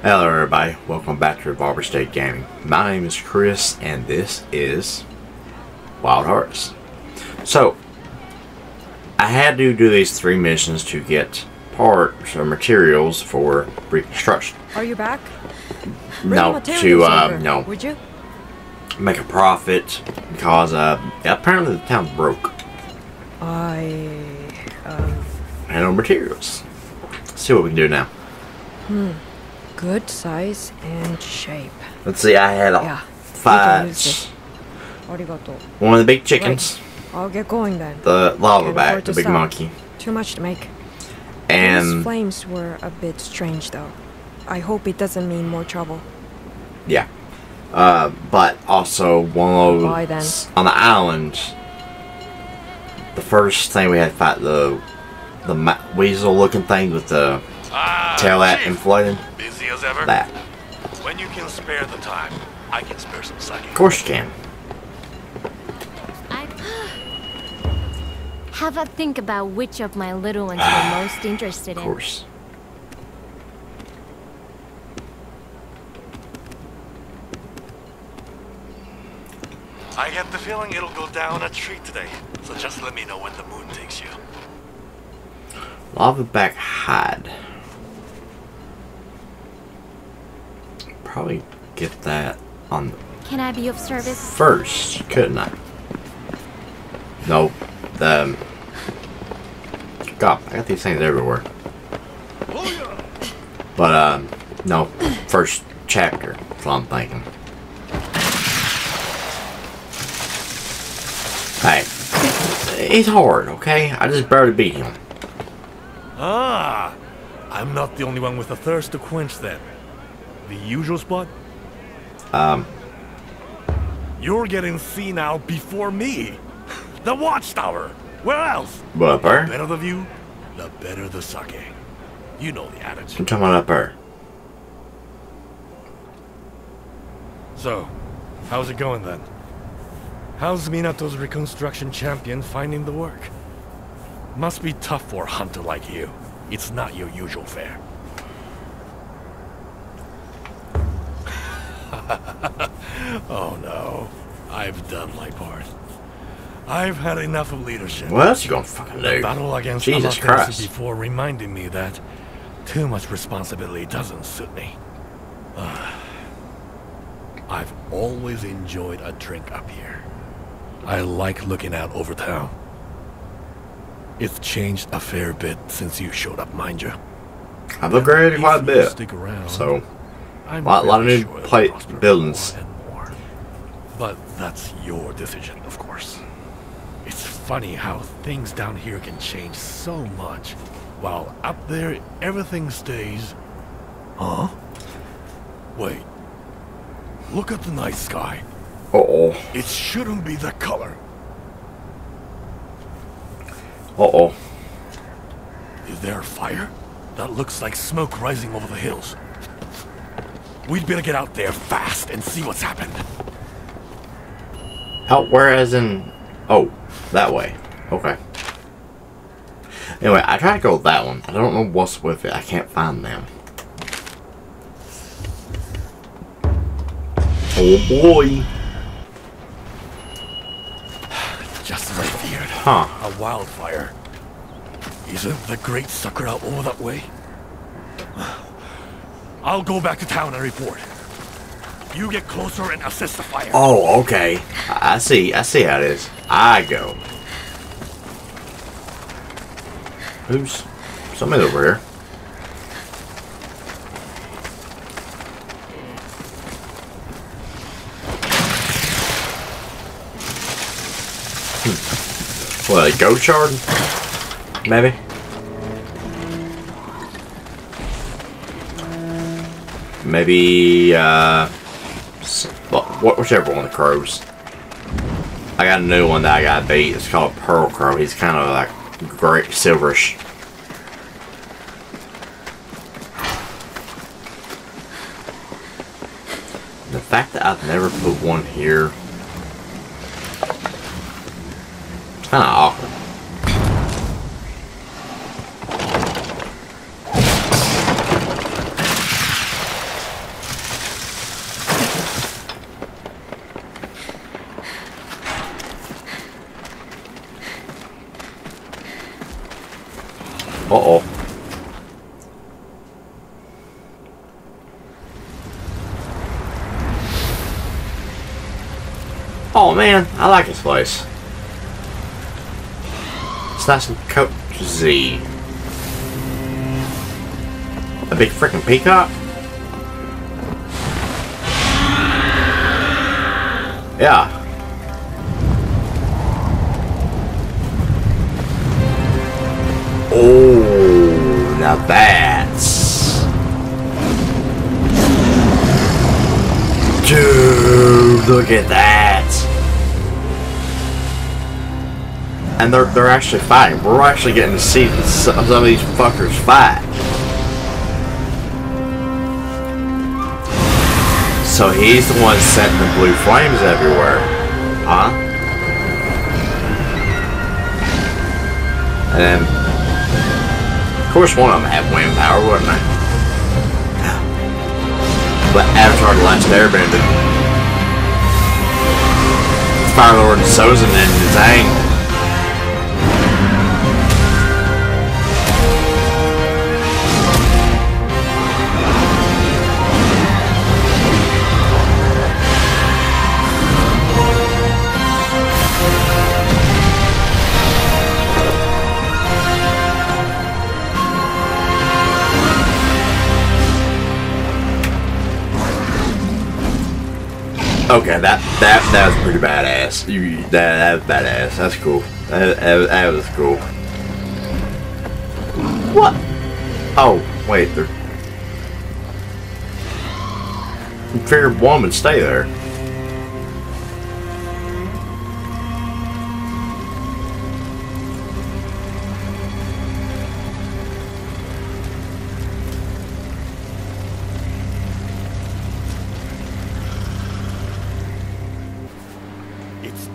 Hello everybody, welcome back to Revolver State Gaming. My name is Chris and this is Wild Hearts. So, I had to do these three missions to get parts or materials for reconstruction. Are you back? No, to make a profit because apparently the town's broke. Handle materials. Let's see what we can do now. Good size and shape. Let's see, I had five. One of the big chickens. Right. I'll get going then. The lava bat, the big monkey. Too much to make. And these flames were a bit strange though. I hope it doesn't mean more trouble. Yeah. But also one of those on the island. The first thing we had to fight the weasel looking thing with the tail at and flooding. As ever. That. When you can spare the time, I can spare some psychic. Of course you can. Have a think about which of my little ones you're most interested in. Of course. I get the feeling it'll go down a treat today, so just let me know when the moon takes you. Lava back hide. Probably get that on. Can I be of service? First, couldn't I? Nope. God, I got these things everywhere. But no. First chapter. That's what I'm thinking. Hey, he's hard. Okay, I just barely beat him. Ah, I'm not the only one with a thirst to quench then. The usual spot? You're getting seen out before me. The watchtower. Where else? What, up there? The better the view, the better the sake. You know the attitude. I'm talking about up there. So, how's it going then? How's Minato's reconstruction champion finding the work? Must be tough for a hunter like you. It's not your usual fare. Oh no, I've done my part. I've had enough of leadership. What else you gonna fucking do? Battle against Jesus Christ before reminding me that too much responsibility doesn't suit me. I've always enjoyed a drink up here. I like looking out over town. It's changed a fair bit since you showed up, mind you. I've upgraded quite a bit. Stick around, so. A lot of new buildings. More. But that's your decision, of course. It's funny how things down here can change so much, while up there everything stays. Huh? Wait. Look at the night sky. Uh-oh. It shouldn't be that color. Uh-oh. Is there a fire? That looks like smoke rising over the hills. We'd better get out there fast and see what's happened. Help, where as in... Oh, that way. Okay. Anyway, I tried to go with that one. I don't know what's with it. I can't find them. Oh boy. Just as I feared. Huh. A wildfire. Isn't the great sakura over that way? I'll go back to town and report. You get closer and assist the fire. Oh, okay. I see. I see how it is. I go. Oops. Somebody's over here. What, a goat shard? Maybe? Maybe, whichever one of the crows. I got a new one that I gotta beat. It's called Pearl Crow. He's kind of like great, silverish. The fact that I've never put one here, it's kind of awkward. Oh man, I like this place. It's nice and cozy. A big freaking peacock? Yeah. Oh, now that's... Dude, look at that! And they're actually fighting. We're actually getting to see some of these fuckers fight. So he's the one setting the blue flames everywhere. Huh? And then... Of course, one of them had wind power, wouldn't they? But Avatar the Last Airbender, Fire Lord Sozin and his aim. Okay, that was pretty badass. That was badass. That's cool. That was cool. What? Oh, wait. I figured one would stay there.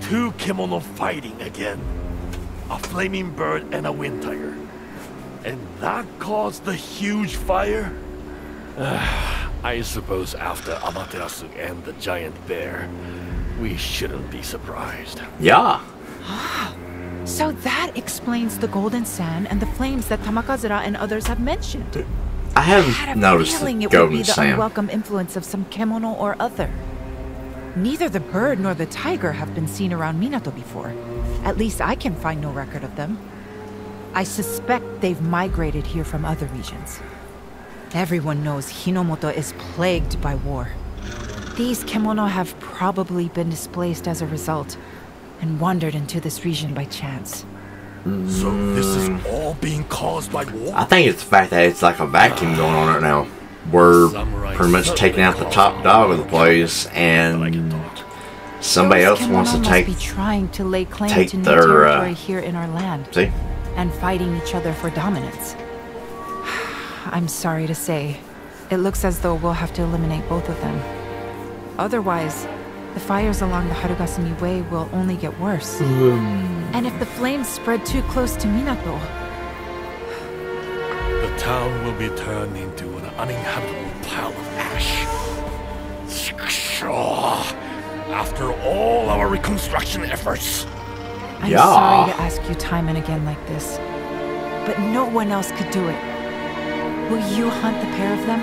Two Kemono fighting again. A flaming bird and a wind tiger. And that caused the huge fire? I suppose after Amaterasu and the giant bear, we shouldn't be surprised. Yeah. So that explains the golden sand and the flames that Tamakazura and others have mentioned. Dude, I haven't noticed the golden sand. I had a feeling it would be the unwelcome influence of some Kemono or other. Neither the bird nor the tiger have been seen around Minato before. At least I can find no record of them. I suspect they've migrated here from other regions. Everyone knows Hinomoto is plagued by war. These Kemono have probably been displaced as a result and wandered into this region by chance. So this is all being caused by war? I think it's the fact that it's like a vacuum going on right now. We're pretty much taking out the top dog of the place, and somebody else wants to take their here in our land. See? And fighting each other for dominance. I'm sorry to say, it looks as though we'll have to eliminate both of them. Otherwise, the fires along the Harugasumi Way will only get worse. And if the flames spread too close to Minato, the town will be turned into an uninhabitable pile of ash. After all our reconstruction efforts. I'm sorry to ask you time and again like this, but no one else could do it. Will you hunt the pair of them?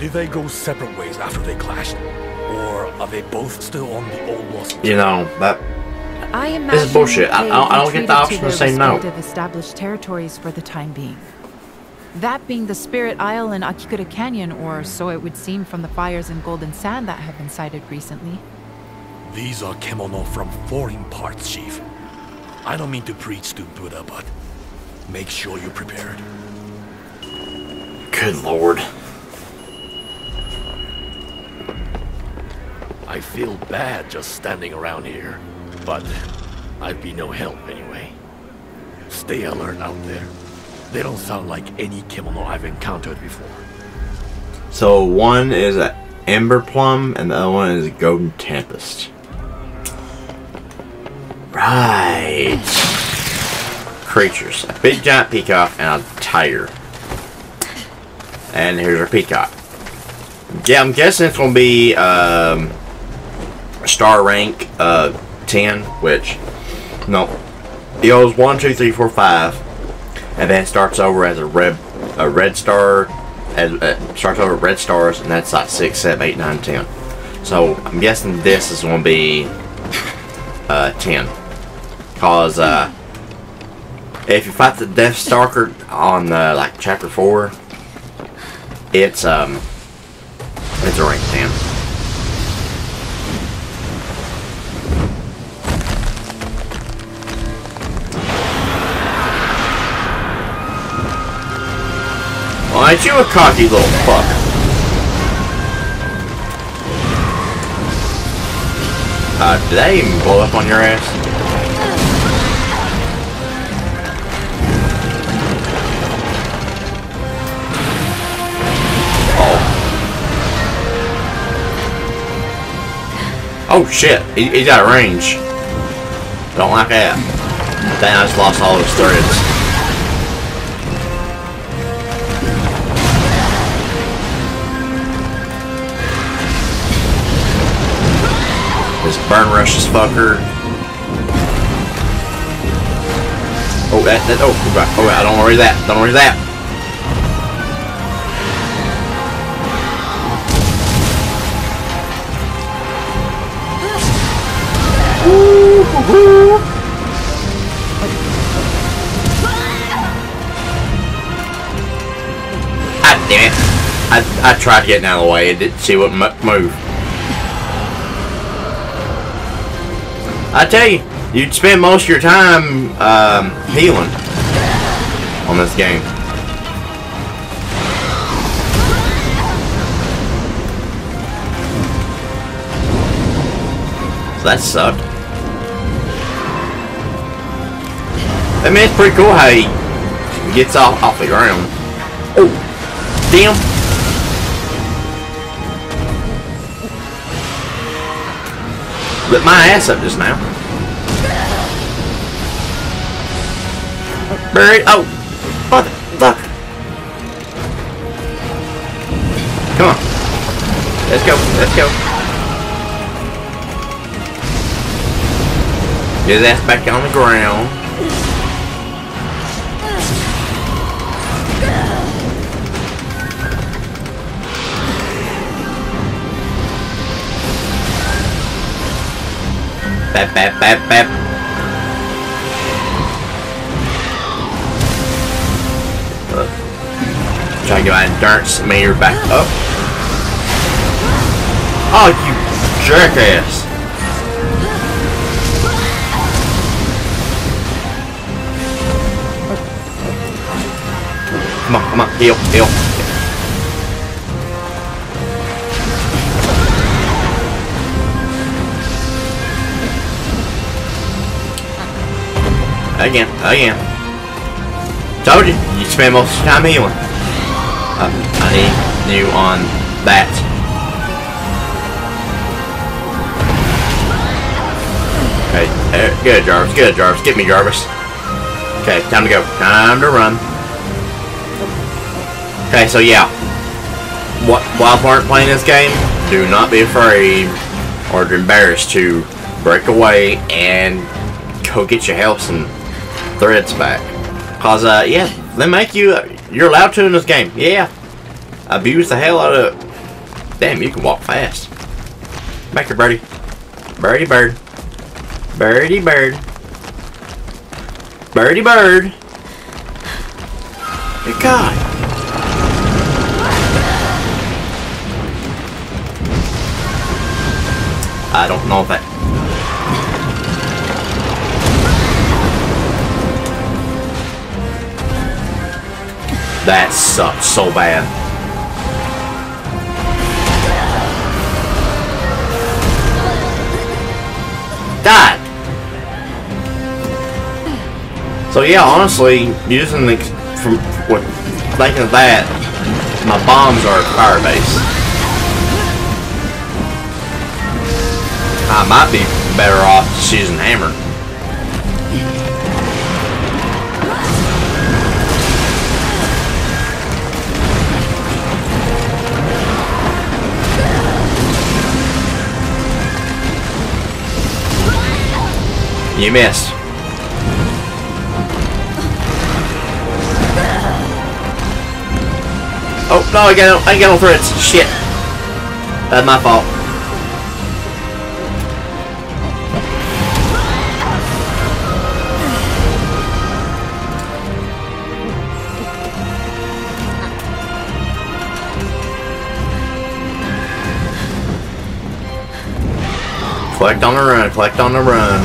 Did they go separate ways after they clashed? Or are they both still on the old lost track? You know, that... This is bullshit. I don't get the option to say no. Established territories for the time being. That being the Spirit Isle and Akikura Canyon, or so it would seem from the fires in Golden Sand that have been sighted recently. These are Kemono from foreign parts, Chief. I don't mean to preach to Buddha, but make sure you're prepared. Good Lord. I feel bad just standing around here. But I'd be no help anyway. Stay alert out there. They don't sound like any Kemono I've encountered before. So one is an Ember Plum and the other one is a Golden Tempest. Right. Creatures. A big giant peacock and a tiger. And here's our peacock. Yeah, I'm guessing it's going to be star rank 10, which, no, it goes 1, 2, 3, 4, 5, and then starts over as a red star, starts over red stars, and that's like 6, 7, 8, 9, 10. So I'm guessing this is going to be 10. Because if you fight the Deathstalker on like chapter 4, it's a rank 10. Well, aren't you a cocky little fucker? Did that even blow up on your ass? Oh. Oh shit, he's out of range. Don't like that. Dang, I just lost all those threads. Burn rush this fucker. Oh, oh, don't worry that. Don't worry that. Ah, damn it. I tried getting out of the way. It didn't see what move. I tell you, you'd spend most of your time healing on this game. So that sucked. I mean, it's pretty cool how he gets off the ground. Oh, damn. Lit my ass up just now. Buried. Oh, what the fuck? Come on, let's go. Let's go. Get his ass back on the ground. Bap, bap, bap, bap. Try to get my endurance meter back up. Oh, you jerkass. Come on, come on, heal, heal. Again, again. Told you, you spend most of the time healing. I need you on that. Okay, good Jarvis, good Jarvis. Get me, Jarvis. Okay, time to go. Time to run. Okay, so yeah. What, while aren't playing this game, do not be afraid or embarrassed to break away and go get your health and threads back, cause yeah, they make you. You're allowed to in this game. Yeah, abuse the hell out of it. Damn, you can walk fast. Back here, birdie, birdie bird, birdie bird, birdie bird. Good God. I don't know if that. That sucked so bad. Died. So yeah, honestly, using the from what thinking of that, my bombs are at Firebase. I might be better off just using hammer. You missed. Oh no, I got no threats. Shit. That's my fault. Collect on the run, collect on the run.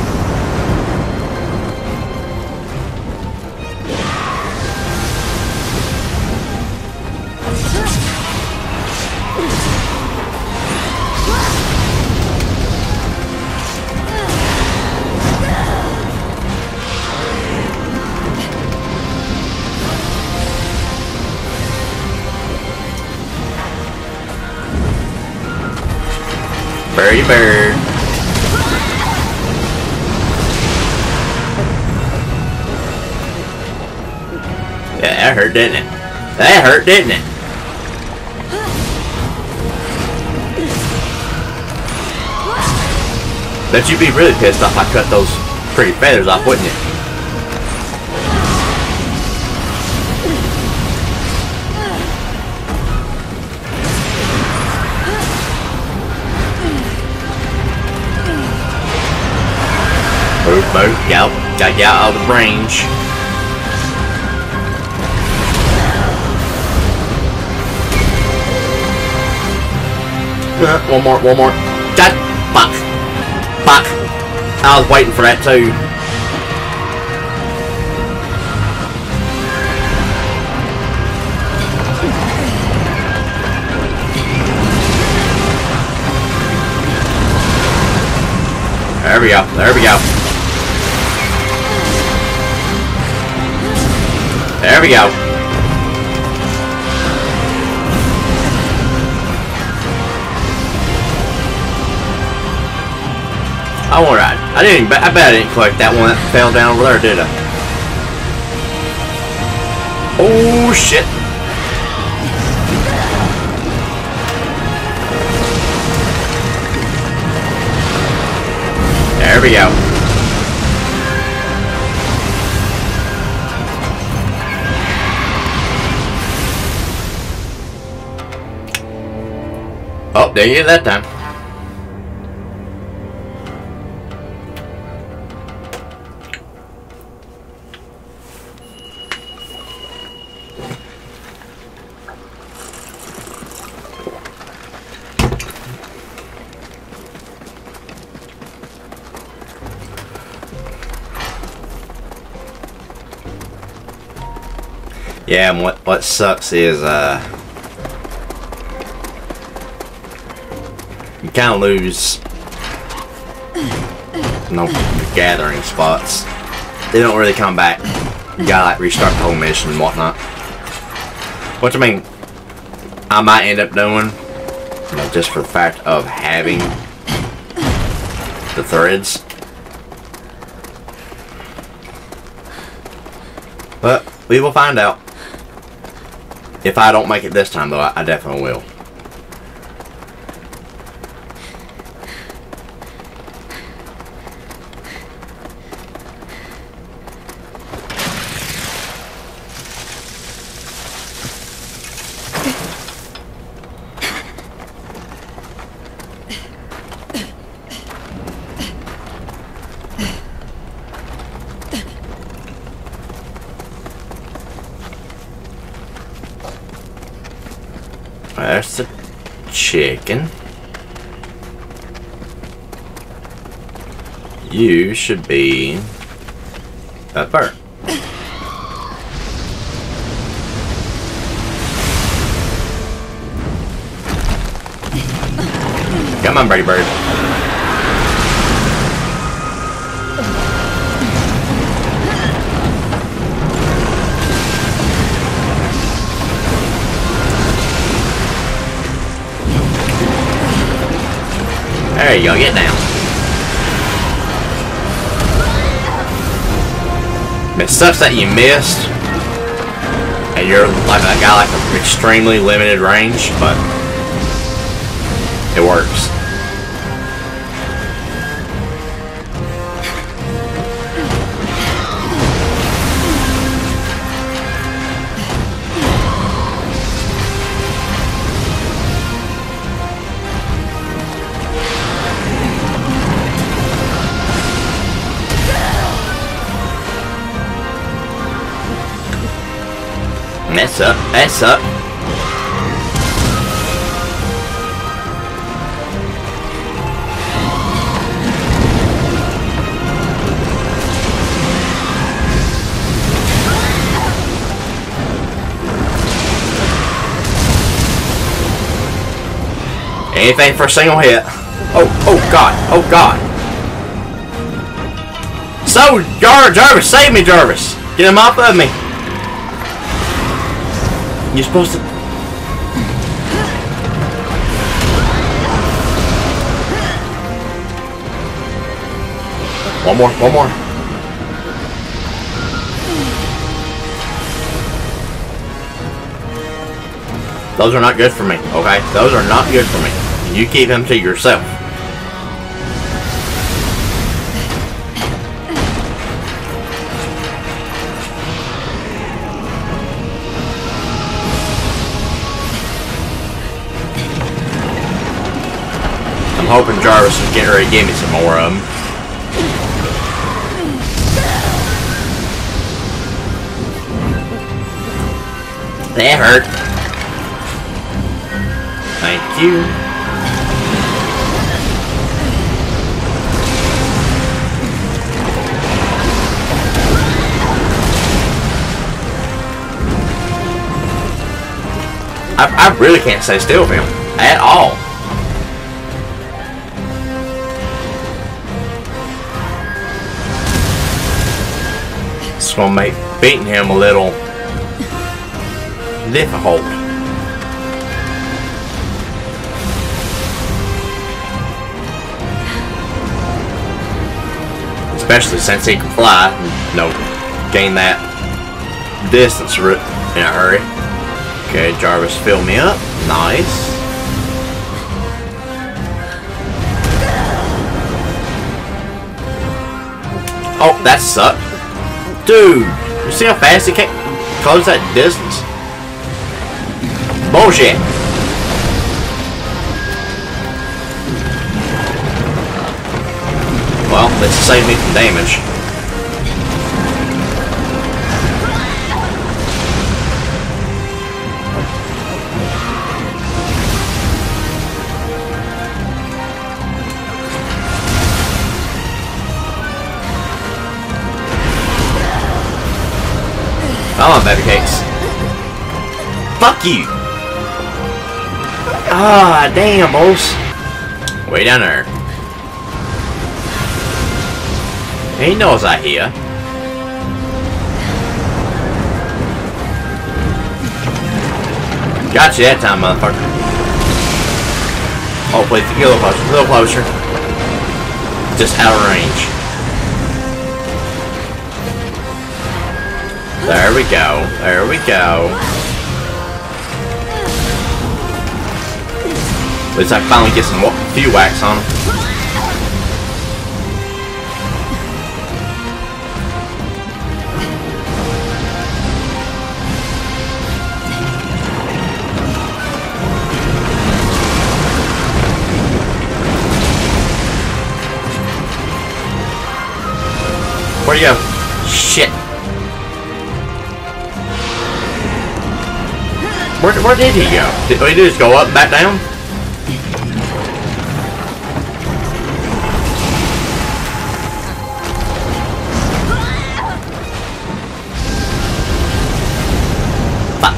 Very bird. Yeah, that hurt, didn't it? That hurt, didn't it? But you'd be really pissed off if I cut those pretty feathers off, wouldn't you? Yep, got you out of the range. One more. God, fuck. Fuck. I was waiting for that too. There we go, there we go. There we go. Alright. I bet I didn't collect that one that fell down over there, did I? Oh shit. There we go. Oh, there you that time. Yeah, and what sucks is you kind of lose the gathering spots. They don't really come back. You gotta like restart the whole mission and whatnot. Which I mean, I might end up doing, you know, just for the fact of having the threads. But we will find out. If I don't make it this time though, I definitely will. There's the chicken. You should be up there. Come on, Brady Bird. There you go, get down. It sucks that you missed, and you're like a guy like an extremely limited range, but it works. That's up, that's up. Anything for a single hit. Oh, oh god, oh god. So, Jarvis, save me, Jarvis. Get him off of me. You're supposed to... One more, one more. Those are not good for me, okay? Those are not good for me. And you keep them to yourself. I'm hoping Jarvis is getting ready to give me some more of them. That hurt. Thank you. I really can't stay still with him at all. Gonna make beating him a little difficult. Especially since he can fly, you know, gain that distance route in a hurry. Okay, Jarvis, fill me up. Nice. Oh, that sucked. Dude, you see how fast he can't close that distance? Bullshit. Well, this saved me from damage. Come on, baby cakes. Fuck you! Ah, damn, boss. Way down there. He knows I hear. Got you that time, motherfucker. Oh, please, get a little closer. A little closer. Just out of range. There we go. There we go. At least I finally get some few whacks on him. Where'd you go? Shit. Where did he go? Did he just go up and back down? Fuck.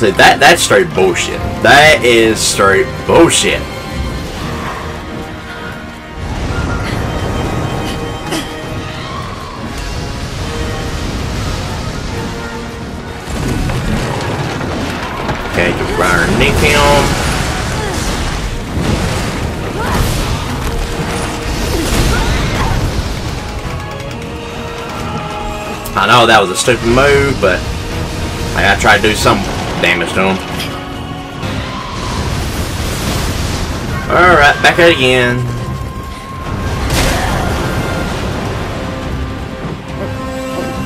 See, that's straight bullshit. That is straight bullshit. I know that was a stupid move, but I gotta try to do some damage to him. Alright, back at it again.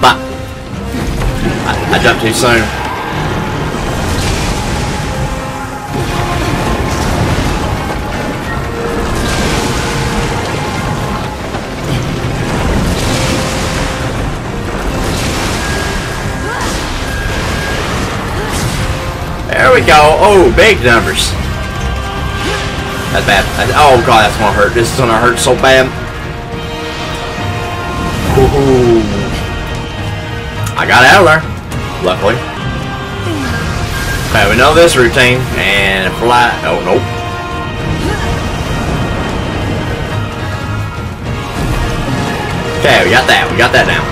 But I jumped too soon. We go. Oh, big numbers. That's bad. Oh god, that's gonna hurt. This is gonna hurt so bad. Ooh. I got out of there, luckily. Alright, we know this routine, and fly, oh nope. Okay, we got that now.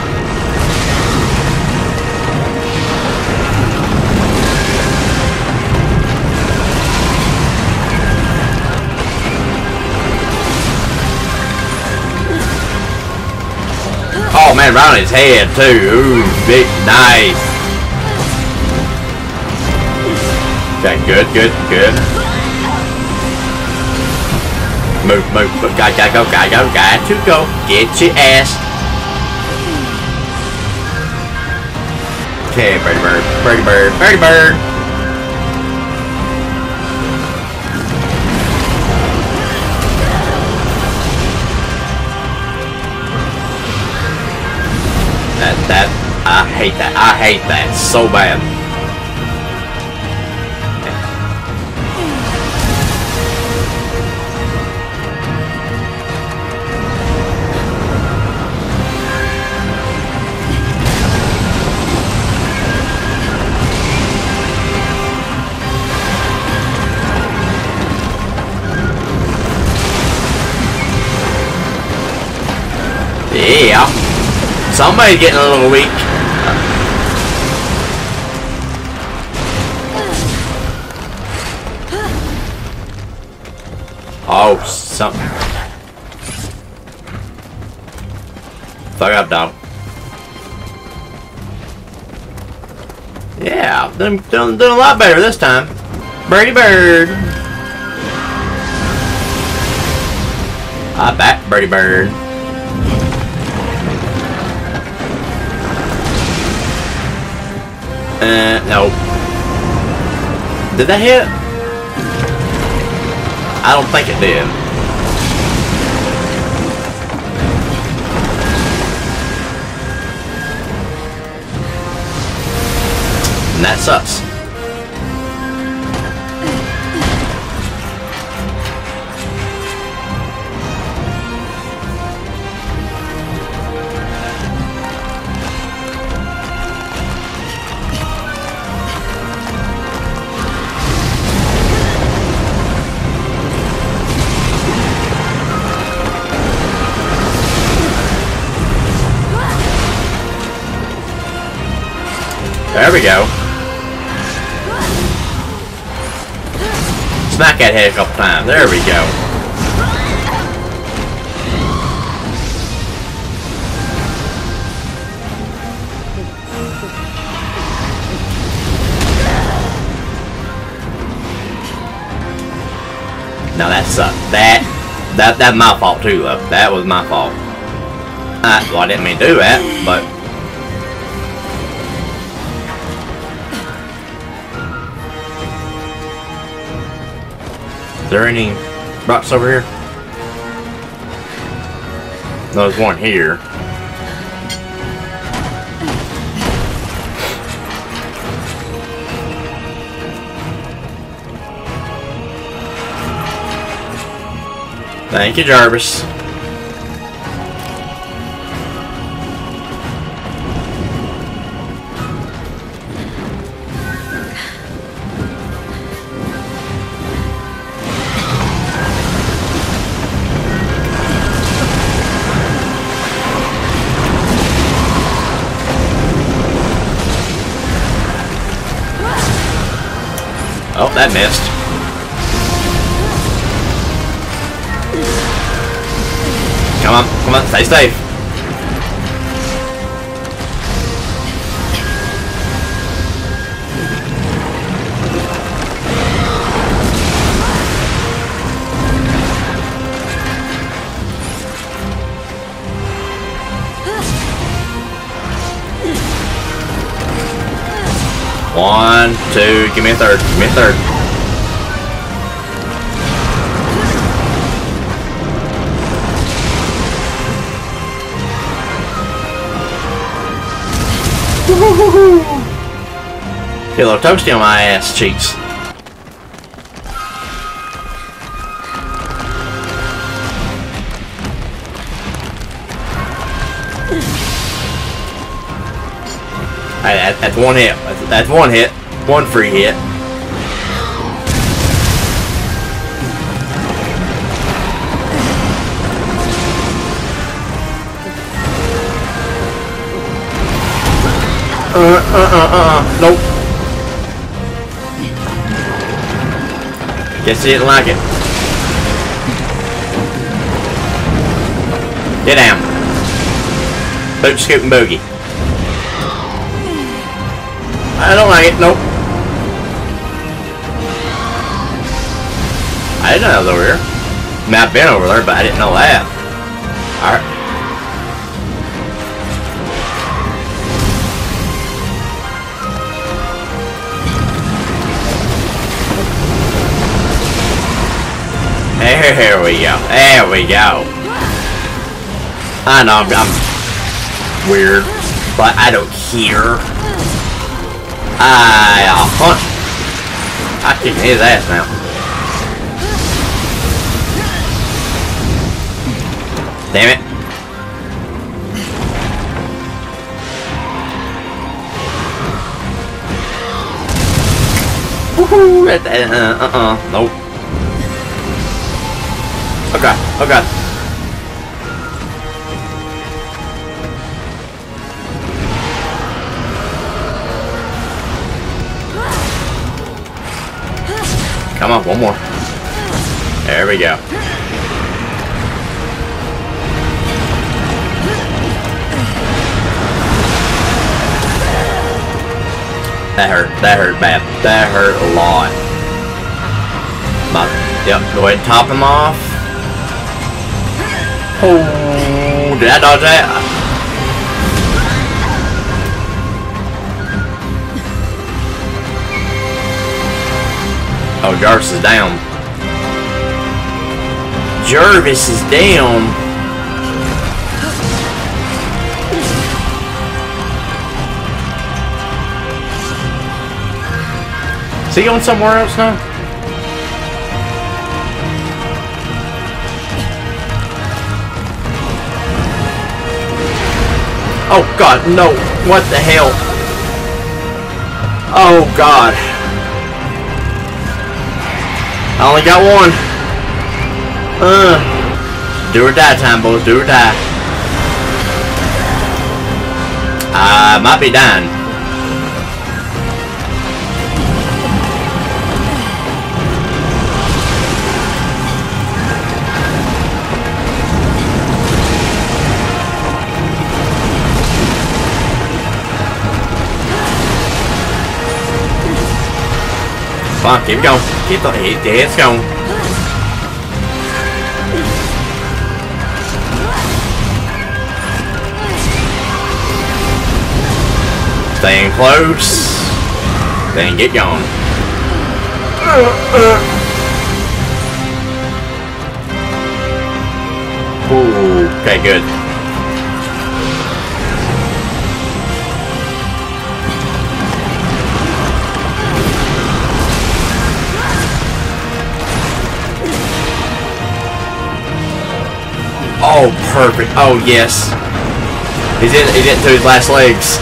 Oh man, right on his head too. Ooh, big, nice. Okay, good, good, good. Move, move, move. Got to go. Get your ass. Okay, birdie bird. I hate that so bad. Yeah, somebody's getting a little weak. Oh, something. Fuck up, dog. Yeah, I've done a lot better this time. Brady Bird. I back Brady Bird. No. Did that hit? I don't think it did. And that sucks. There we go. Smack that head a couple times. There we go. Now that sucked. That's my fault too, though. That was my fault. Well, I didn't mean to do that, but. Is there any rocks over here? No, there's one here. Thank you, Jarvis. Oh, that missed. Come on, come on, stay safe. One, two, give me a third, give me a third. Woo-hoo-hoo-hoo. Get a little toasty on my ass cheeks. That's one hit. That's one hit. One free hit. Nope. Guess he didn't like it. Get down. Boot, scoop, and boogie. I don't like it, nope. I didn't know I was over here. I mean, I've been over there, but I didn't know that. Alright. Here we go. There we go. I know I'm weird, but I don't care. I'll hunt. I'm kicking his ass now. Damn it. Woohoo! Nope. Oh god, oh god. Come on, one more. There we go. That hurt bad. That hurt a lot. Yep, go ahead and top him off. Oh, did I dodge that? Oh, Jarvis is down. Jarvis is down. Is he going somewhere else now? Oh god, no. What the hell? Oh god. I only got one. Do or die time, boys. Do or die. I might be dying. Fuck, keep going. Keep the head's going. Staying close. Then get going. Ooh, okay, good. Oh, perfect. Oh, yes. He's in to his last legs.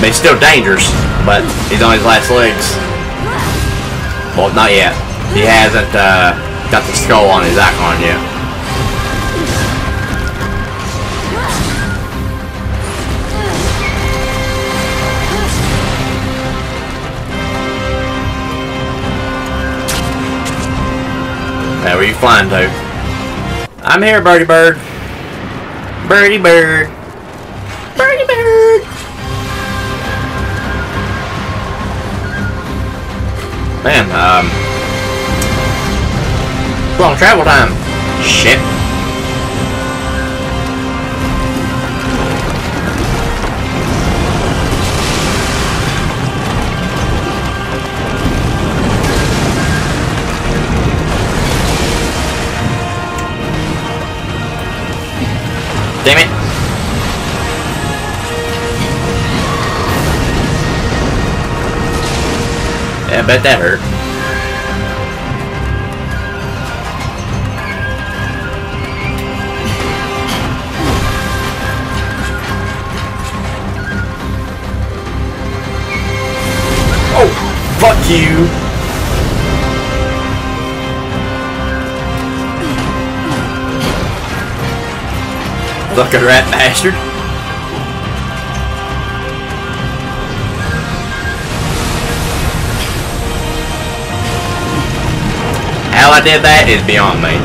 But he's still dangerous, but he's on his last legs. Well, not yet. He hasn't got the skull on his icon yet. Now, where are you flying to? I'm here, birdie bird. Birdie bird. Birdie bird. Man, long travel time. Shit. Damn it. Yeah, I bet that hurt. fucking rat bastard. How I did that is beyond me.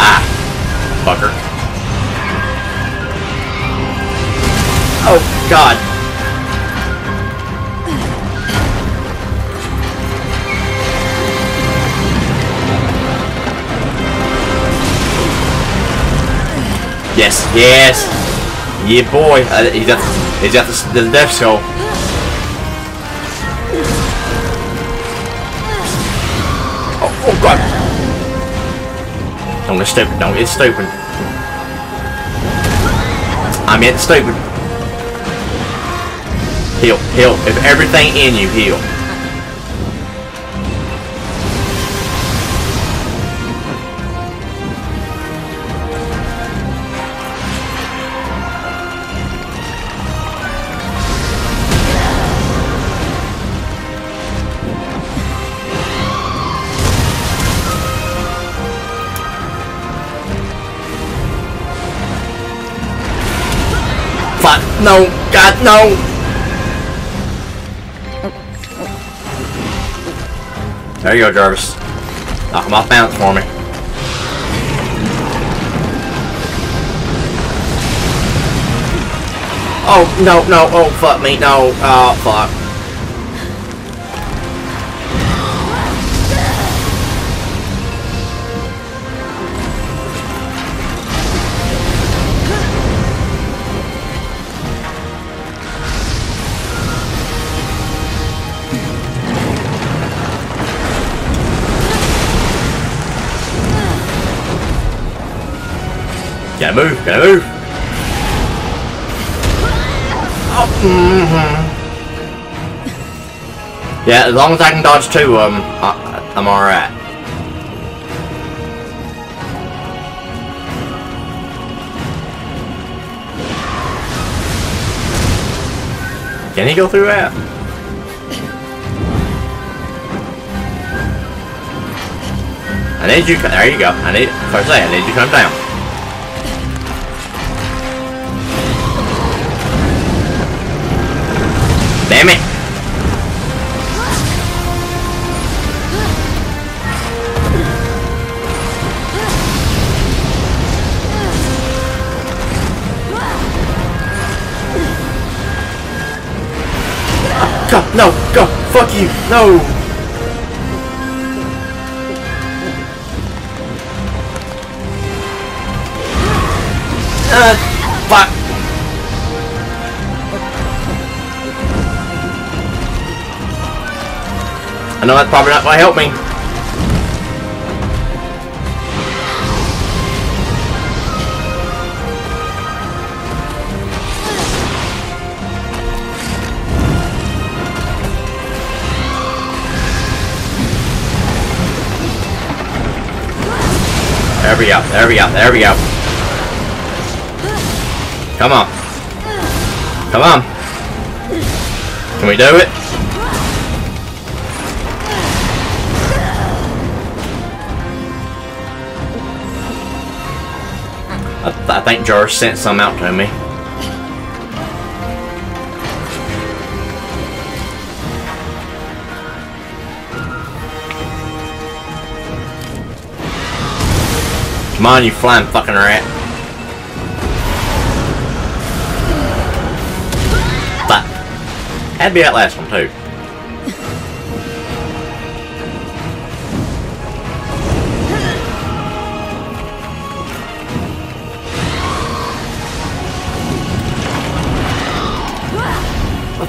Ah, fucker. Oh, God. Yes, yes, yeah, boy. He's got the death skull. Oh, oh God! Don't get stupid. Don't get stupid. I'm getting stupid. Heal, heal. If everything in you heal. No, God, no! There you go, Jarvis. Knock him off balance for me. Oh, no, no, oh, fuck me, no, oh, fuck. Gotta move, gotta move. Oh, mm-hmm. Yeah, as long as I can dodge two of them, I'm alright. Can he go through that? I need you, there you go. I need you to come down. Damn it! Oh, go! No! Go! Fuck you! No! Fuck! I know that's probably not going to help me. There we go, there we go, there we go. Come on. Come on. Can we do it? I think Jar sent some out to me. Come on, you flying fucking rat. But that'd be that last one too.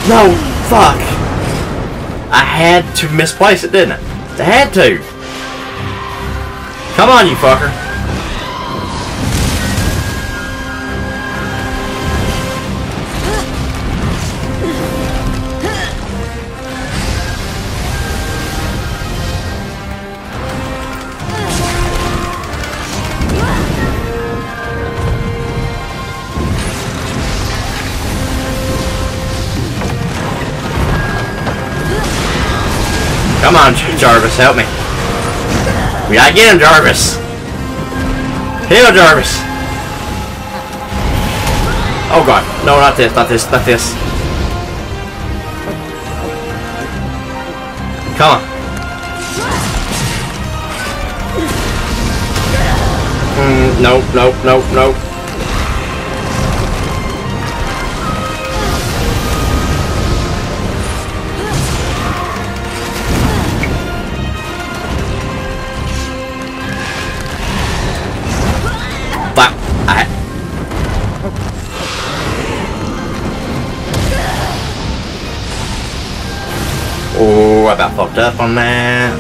No, fuck! I had to misplace it, didn't I? I had to! Come on, you fucker! Come on, Jarvis, help me. We gotta get him, Jarvis. Heal, Jarvis. Oh god. No, not this, not this, not this. Come on. Nope, nope, nope, nope. Oh, I about fucked up on that.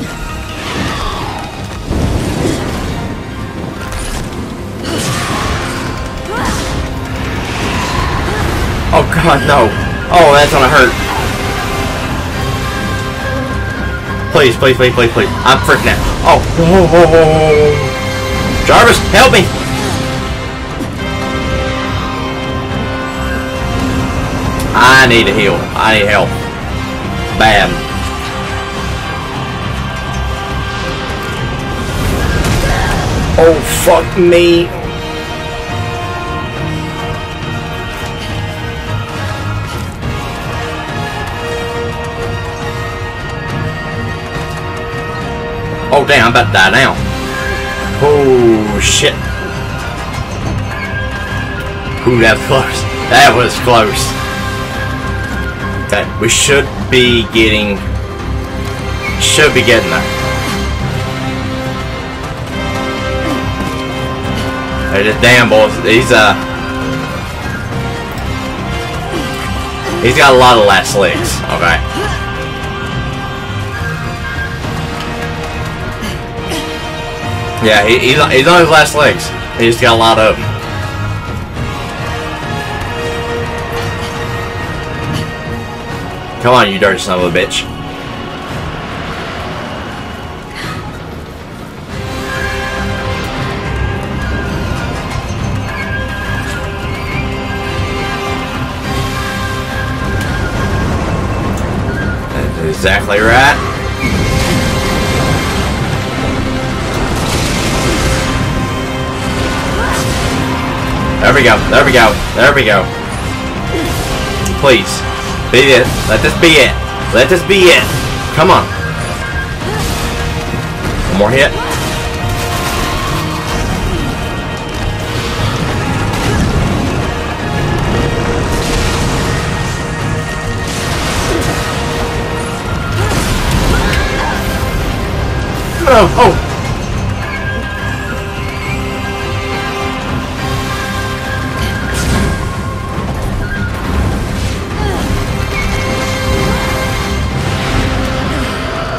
Oh god, no. Oh, that's gonna hurt. Please, please, please, please, please. I'm freaking out. Oh. Jarvis, help me! I need a heal. I need help. Bam. Oh, fuck me. Oh, damn, I'm about to die now. Oh, shit. Ooh, that was close. That was close. Okay, we should be getting there. Hey, this damn boy, he's got a lot of last legs. Okay. Yeah, he's on his last legs. He's got a lot of them. Come on, you dirty son of a bitch. Exactly right. There we go. There we go. There we go. Please. Be it. Let this be it. Let this be it. Come on. One more hit. Oh, oh!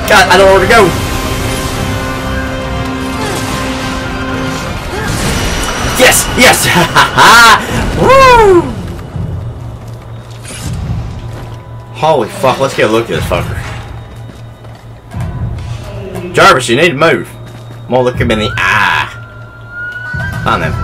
God, I don't know where to go! Yes! Yes! Ha ha ha! Woo! Holy fuck, let's get a look at this fucker. Jarvis, you need to move. I'm gonna look him in the eye. Find him.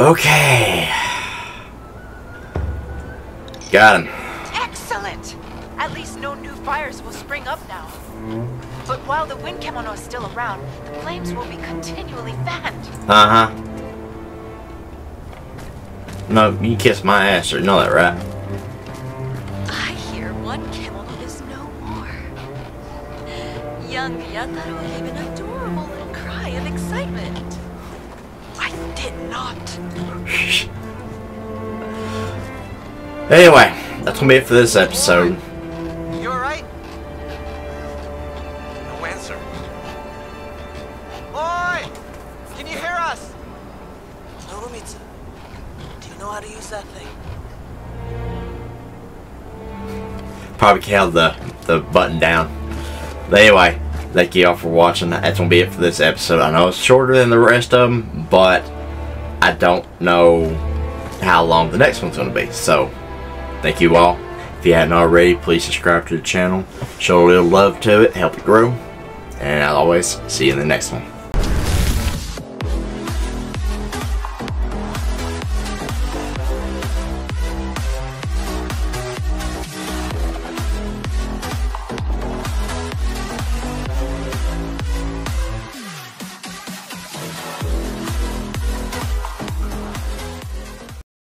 Okay. Got him. Excellent. At least no new fires will spring up now. But while the wind kimono is still around, the flames will be continually fanned. No, you kiss my ass, you know that, right? I hear one kimono is no more. Young Yentaro gave an adorable little cry of excitement. I did not. Anyway, that's gonna be it for this episode. Probably can't have the button down. But anyway, thank you all for watching. That's gonna be it for this episode. I know it's shorter than the rest of them, but I don't know how long the next one's gonna be. So, thank you all. If you haven't already, please subscribe to the channel. Show a little love to it. Help it grow. And as always, see you in the next one.